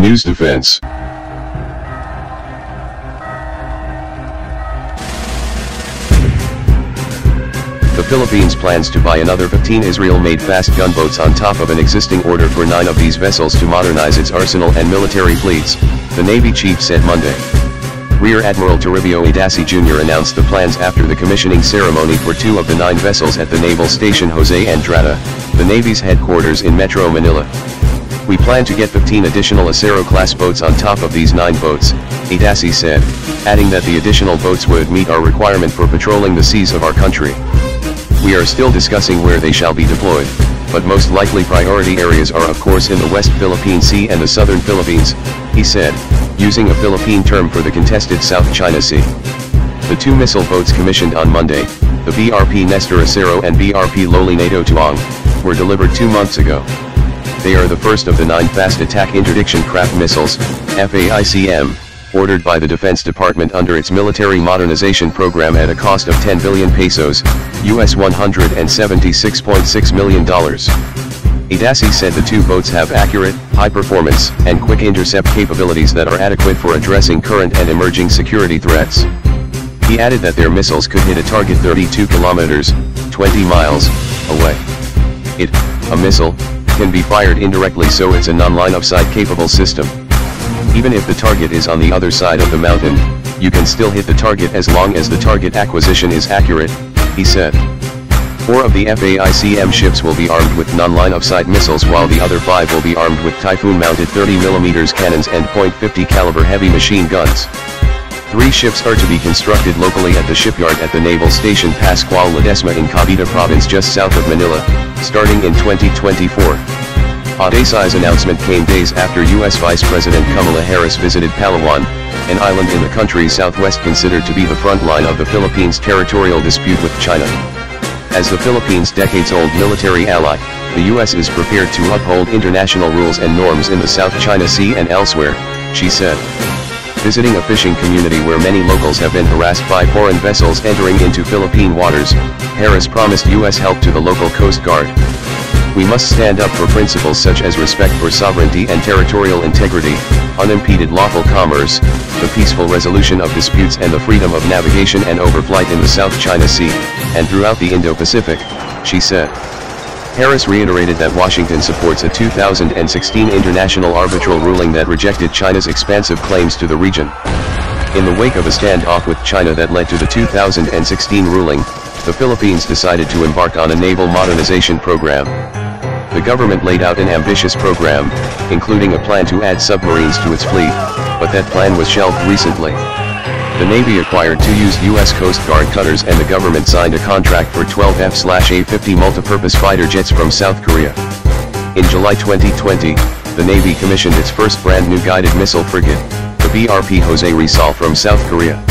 News Defense. The Philippines plans to buy another 15 Israel-made fast gunboats on top of an existing order for 9 of these vessels to modernize its arsenal and military fleets, the Navy chief said Monday. Rear Admiral Toribio Idasi Jr. announced the plans after the commissioning ceremony for 2 of the 9 vessels at the Naval Station Jose Andrada, the Navy's headquarters in Metro Manila. "We plan to get 15 additional Acero-class boats on top of these 9 boats," Idasi said, adding that the additional boats would meet our requirement for patrolling the seas of our country. "We are still discussing where they shall be deployed, but most likely priority areas are of course in the West Philippine Sea and the Southern Philippines," he said, using a Philippine term for the contested South China Sea. The 2 missile boats commissioned on Monday, the BRP Nestor Acero and BRP Lolinato Tuong, were delivered 2 months ago. They are the first of the 9 fast attack interdiction craft missiles, FAICM, ordered by the Defense Department under its military modernization program at a cost of 10 billion pesos, US $176.6 million. Idasi said the 2 boats have accurate, high performance, and quick intercept capabilities that are adequate for addressing current and emerging security threats. He added that their missiles could hit a target 32 kilometers, 20 miles, away. A missile, can be fired indirectly, so it's a non-line-of-sight capable system. Even if the target is on the other side of the mountain, you can still hit the target as long as the target acquisition is accurate, he said. 4 of the FAICM ships will be armed with non-line-of-sight missiles, while the other 5 will be armed with Typhoon-mounted 30mm cannons and .50 caliber heavy machine guns. 3 ships are to be constructed locally at the shipyard at the Naval Station Pasqual Ledesma in Cavite Province just south of Manila, starting in 2024. Idasi's announcement came days after U.S. Vice President Kamala Harris visited Palawan, an island in the country's southwest considered to be the front line of the Philippines' territorial dispute with China. As the Philippines' decades-old military ally, the U.S. is prepared to uphold international rules and norms in the South China Sea and elsewhere, she said. Visiting a fishing community where many locals have been harassed by foreign vessels entering into Philippine waters, Harris promised U.S. help to the local Coast Guard. "We must stand up for principles such as respect for sovereignty and territorial integrity, unimpeded lawful commerce, the peaceful resolution of disputes and the freedom of navigation and overflight in the South China Sea, and throughout the Indo-Pacific," she said. Harris reiterated that Washington supports a 2016 international arbitral ruling that rejected China's expansive claims to the region. In the wake of a standoff with China that led to the 2016 ruling, the Philippines decided to embark on a naval modernization program. The government laid out an ambitious program, including a plan to add submarines to its fleet, but that plan was shelved recently. The Navy acquired 2 used U.S. Coast Guard cutters and the government signed a contract for 12 F/A-50 multipurpose fighter jets from South Korea. In July 2020, the Navy commissioned its first brand new guided missile frigate, the BRP Jose Rizal from South Korea.